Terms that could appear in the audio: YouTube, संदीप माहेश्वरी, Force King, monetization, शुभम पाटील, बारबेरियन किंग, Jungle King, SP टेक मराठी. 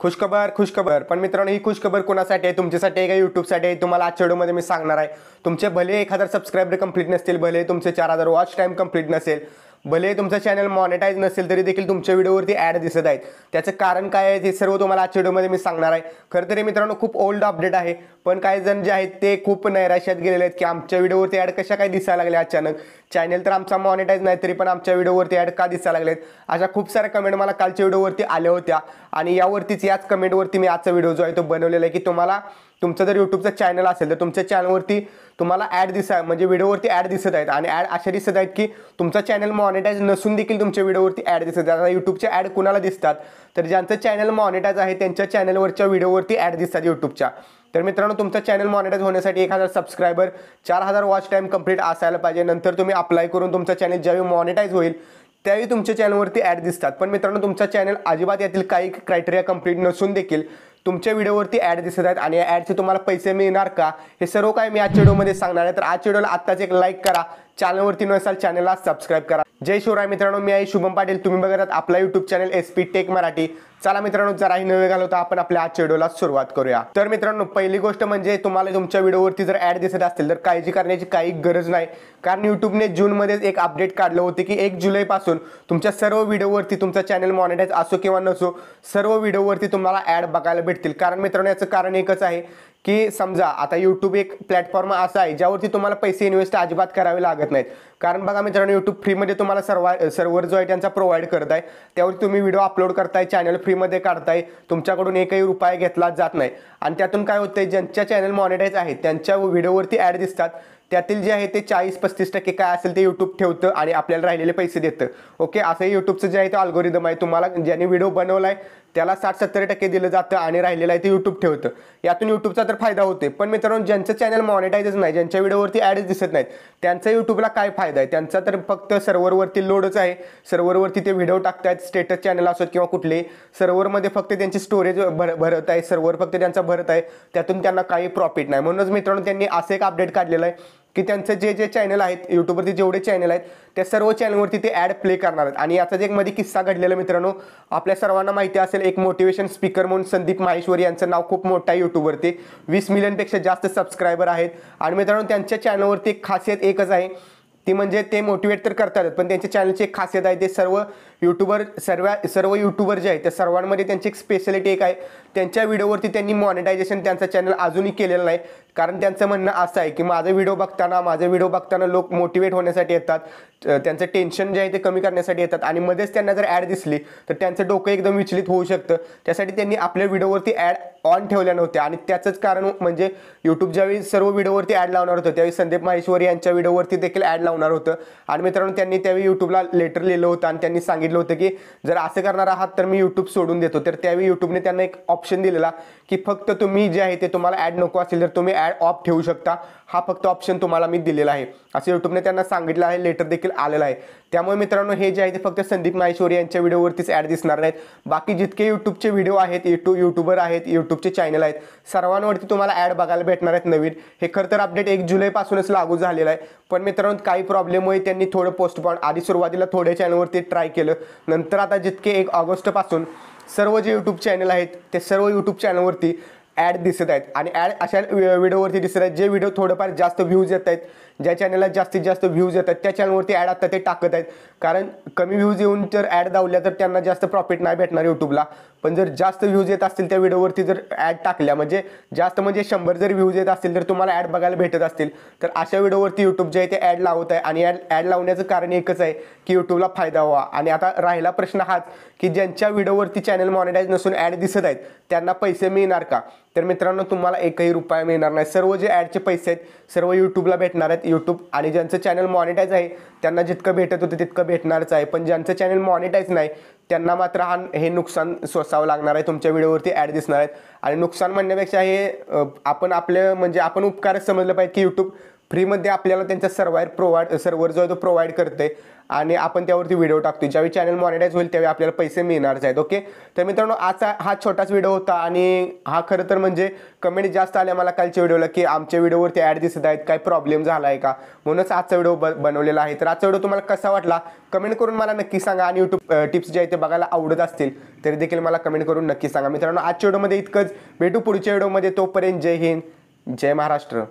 खुशखबर खुशखबर पण मित्रांनो ही खुशखबर कोणासाठी आहे तुमच्यासाठी आहे का यूट्यूबसाठी आहे तुम्हाला आजच्या व्हिडिओमध्ये मी सांगणार आहे। तुमचे भले 1000 सबस्क्राइबर कंप्लीट नसतील, भले तुमचे 4000 वॉच टाइम कंप्लीट नसेल, भले तुमचा चॅनल मॉनेटाइज नसेल तरी देखील तुमच्या व्हिडिओवरती ऍड दिसत आहेत। त्याचे कारण काय आहे ते सर्व तुम्हाला आजच्या व्हिडिओमध्ये मी सांगणार आहे। खरं तर मित्रांनो खूप ओल्ड अपडेट आहे, पण काही जण जे आहेत ते खूप नैराश्यात गेलेले आहेत की आमच्या व्हिडिओवरती ऍड कशा काय दिसायला लागले अचानक, चॅनल तर आमचा मॉनेटाइज नाही तरी पण आमच्या व्हिडिओवरती ऍड का दिसायला लागलेत। अशा खूप सारे कमेंट मला कालच्या व्हिडिओवरती आले होत्या आणि यावरतीच याच कमेंटवरती मी आजचा व्हिडिओ जो आहे तो बनवलेला आहे की तुम्हाला तुमचं जर यूट्यूबचं चॅनल असेल तर तुमच्या चॅनलवरती तुम्हाला ॲड दिसाय म्हणजे व्हिडिओवरती ॲड दिसत आहेत आणि ॲड अशा दिसत आहेत की तुमचा चॅनल मॉनेटाइज नसून देखील तुमच्या व्हिडिओवरती ॲड दिसत आहेत। आता यूट्यूबचे ॲड कोणाला दिसतात तर ज्यांचं चॅनल मॉनेटाइज आहे त्यांच्या चॅनलवरच्या व्हिडिओवरती ॲड दिसतात यूट्यूबच्या। तर मित्रांनो तुमचा चॅनल मॉनेटाइज होण्यासाठी 1000 सबस्क्राइबर 4000 वॉच टाइम कंप्लीट असायला पाहिजे, नंतर तुम्ही अप्लाय करून तुमचा चॅनल ज्यावेळी मॉनेटाइज होईल त्यावेळी तुमच्या चॅनलवरती ॲड दिसतात। पण मित्रांनो तुमचा चॅनल अजिबात यातील काही क्रायटेरिया कंप्लीट नसून देखील तुमच्या व्हिडिओवरती ॲड दिसत आहेत आणि या ॲडचे तुम्हाला पैसे मिळणार का हे सर्व काय मी आजच्या व्हिडिओमध्ये सांगणार आहे। तर आजच्या व्हिडिओला आत्ताच एक लाईक करा, चॅनलवरती नसाल चॅनलला सबस्क्राईब करा। जय शिवराय मित्रांनो, मी आहे शुभम पाटील, तुम्ही बघत आहात आपला YouTube channel SP टेक मराठी। चला मित्रांनो जराही नवे घालवता आपण आपल्या आजच्या व्हिडिओला सुरुवात करूया। तर मित्रांनो पहिली गोष्ट म्हणजे तुम्हाला तुमच्या व्हिडिओवरती जर ॲड दिसत असतील तर काळजी करण्याची काही गरज नाही, कारण यूट्यूबने जूनमध्येच एक अपडेट काढलं होतं की 1 जुलैपासून तुमच्या सर्व व्हिडिओवरती तुमचा चॅनल मॉनिटाईज असो किंवा नसो सर्व व्हिडिओवरती तुम्हाला ॲड बघायला भेटतील। कारण मित्रांनो याचं कारण एकच आहे की समजा आता यूट्यूब एक प्लॅटफॉर्म असा आहे ज्यावरती तुम्हाला पैसे इन्व्हेस्ट अजिबात करावे लागत नाहीत, कारण बघा मित्रांनो यूट्यूब फ्रीमध्ये तुम्हाला सर्व्हर जो आहे त्यांचा प्रोव्हाइड करत आहे, त्यावरती तुम्ही व्हिडिओ अपलोड करताय, चॅनल फ्रीमध्ये काढताय, तुमच्याकडून एकही रुपया घेतला जात नाही आणि त्यातून काय होतंय ज्यांच्या चॅनल मॉनिटाईज आहेत त्यांच्या व्हिडिओवरती ॲड दिसतात। त्यातील जे आहे ते 40-35% काय असेल ते यूट्यूब ठेवतं आणि आपल्याला राहिलेले पैसे देतं। ओके, असं यूट्यूबचं जे आहे ते अल्गोरिदम आहे, तुम्हाला ज्याने व्हिडिओ बनवला आहे त्याला 60-70% दिलं जातं आणि राहिलेलं आहे ते यूट्यूब ठेवतं। यातून यूट्यूबचा तर फायदा होते, पण मित्रांनो ज्यांचं चॅनल मॉनिटाईजच नाही, ज्यांच्या व्हिडिओवरती ॲडच दिसत नाहीत त्यांचा यूट्यूबला काय फायदा आहे? त्यांचा तर फक्त सर्व्हरवरती लोडच आहे, सर्व्हरवरती ते व्हिडिओ टाकतायत, स्टेटस चॅनल असोत किंवा कुठले सर्व्हरमध्ये फक्त त्यांची स्टोरेज भरत आहे, सर्व्हर फक्त त्यांचा भरत आहे, त्यातून त्यांना काही प्रॉफिट नाही। म्हणूनच मित्रांनो त्यांनी असं एक अपडेट काढलेलं आहे की त्यांचे जे जे चॅनल आहेत यूट्यूबवरती जेवढे चॅनल आहेत त्या सर्व चॅनलवरती ते ॲड प्ले करणार आहेत। आणि याचा जे एक मध्ये किस्सा घडलेला मित्रांनो आपल्या सर्वांना माहिती असेल, एक मोटिवेशन स्पीकर म्हणून संदीप माहेश्वरी यांचं नाव खूप मोठं आहे यूट्यूबवरती, 20 मिलियनपेक्षा जास्त सबस्क्रायबर आहेत आणि मित्रांनो त्यांच्या चॅनलवरती एक खासियत एकच आहे ती म्हणजे ते मोटिवेट तर करतात पण त्यांच्या चॅनलची एक खासियत आहे ते सर्व यूट्यूबर जे आहेत त्या सर्वांमध्ये त्यांची एक स्पेशलिटी एक आहे, त्यांच्या व्हिडिओवरती त्यांनी मॉनिटायझेशन त्यांचा चॅनल अजूनही केलेलं नाही। कारण त्यांचं म्हणणं असं आहे की माझे व्हिडिओ बघताना लोक मोटिवेट होण्यासाठी येतात, त्यांचं टेन्शन जे आहे ते कमी करण्यासाठी येतात आणि मध्येच त्यांना जर ॲड दिसली तर त्यांचं डोकं एकदम विचलित होऊ शकतं, त्यासाठी त्यांनी आपल्या व्हिडिओवरती ॲड ऑन ठेवल्या नव्हत्या। आणि त्याचंच कारण म्हणजे यूट्यूब ज्यावेळी सर्व व्हिडिओवरती ॲड लावणार होतं त्यावेळी संदीप माहेश्वरी यांच्या व्हिडिओवरती देखील ॲड लावणार होतं आणि मित्रांनो त्यांनी त्यावेळी यूट्यूबला लेटर लिहिलं होतं आणि त्यांनी सांगितलं होतं की जर असं करणार आहात तर मी यूट्यूब सोडून देतो। तर त्यावेळी यूट्यूबने त्यांना एक ऑप्शन दिलेला की फक्त तुम्ही जे आहे ते तुम्हाला ॲड नको असेल तर तुम्ही ॲड ऑफ ठेवू शकता, हा फक्त ऑप्शन तुम्हाला मी दिलेला आहे असं यूट्यूबने त्यांना सांगितलं आहे, लेटर देखील आलेलं आहे। त्यामुळे मित्रांनो हे जे आहे ते फक्त संदीप माहेश्वरी यांच्या व्हिडिओवरतीच ॲड दिसणार नाहीत, बाकी जितके यूट्यूबचे व्हिडिओ आहेत यूट्यूबर आहेत यूट्यूबचे चॅनल आहेत सर्वांवरती तुम्हाला ॲड बघायला भेटणार आहेत नवीन। हे खरं तर अपडेट 1 जुलैपासूनच लागू झालेलं आहे, पण मित्रांनो काही प्रॉब्लेममुळे त्यांनी थोडं पोस्टपोन आधी सुरुवातीला थोड्या चॅनलवरती ट्राय केलं, नंतर आता जितके 1 ऑगस्टपासून सर्व जे यूट्यूब चॅनल आहेत ते सर्व यूट्यूब चॅनलवरती ॲड दिसत आहेत आणि ॲड अशा व्हिडिओवरती दिसत आहेत जे व्हिडिओ थोडंफार जास्त व्ह्यूज येत आहेत, ज्या चॅनलला जास्तीत जास्त व्ह्यूज येतात त्या चॅनलवरती ॲड आता ते टाकत आहेत, कारण कमी व्ह्यूज येऊन जर ॲड दावल्या तर त्यांना जास्त प्रॉफिट नाही भेटणार यूट्यूबला। पण जर जास्त व्ह्यूज येत असतील त्या व्हिडिओवरती जर ॲड टाकल्या म्हणजे जास्त म्हणजे 100 जर व्ह्यूज येत असतील तर तुम्हाला ॲड बघायला भेटत असतील तर अशा व्हिडिओवरती यूट्यूब जे आहे ते ॲड लावत आहे आणि ॲड लावण्याचं कारण एकच आहे की यूट्यूबला फायदा व्हावा। आणि आता राहिला प्रश्न हाच की ज्यांच्या व्हिडिओवरती चॅनल मॉनिटाईज नसून ॲड दिसत आहेत त्यांना पैसे मिळणार का? तर मित्रांनो तुम्हाला एकही रुपया मिळणार नाही, सर्व जे ॲडचे पैसे आहेत सर्व यूट्यूबला भेटणार आहेत यूट्यूब, आणि ज्यांचं चॅनल मॉनिटाईज आहे त्यांना जितकं भेटत होतं तितकं भेटणारच आहे, पण ज्यांचं चॅनल मॉनिटाईज नाही त्यांना मात्र हे नुकसान सोसावं लागणार आहे, तुमच्या व्हिडिओवरती ॲड दिसणार आहेत। आणि नुकसान म्हणण्यापेक्षा हे आपण उपकारच समजलं पाहिजे की यूट्यूब फ्रीमध्ये आपल्याला त्यांचा सर्व्हर जो आहे तो प्रोव्हाइड करते आणि आपण त्यावरती व्हिडिओ टाकतो ज्यावेळी चॅनल मॉनेटाइज होईल त्यावेळी आपल्याला पैसे मिळणार आहेत। ओके, तर मित्रांनो आजचा हा छोटाच व्हिडिओ होता आणि हा खरं तर म्हणजे कमेंट जास्त आले मला कालच्या व्हिडिओला की आमच्या व्हिडिओवरती ऍड दिसत आहेत, काय प्रॉब्लेम झालाय का, म्हणूनच आजचा व्हिडिओ बनवलेला आहे। तर आजचा व्हिडिओ तुम्हाला कसा वाटला कमेंट करून मला नक्की सांगा आणि YouTube टिप्स जे आहेत ते बघायला आवडत असतील तरी देखील मला कमेंट करून नक्की सांगा। मित्रांनो आजच्या व्हिडिओमध्ये इतकंच, भेटू पुढच्या व्हिडिओमध्ये, तोपर्यंत जय हिंद, जय महाराष्ट्र।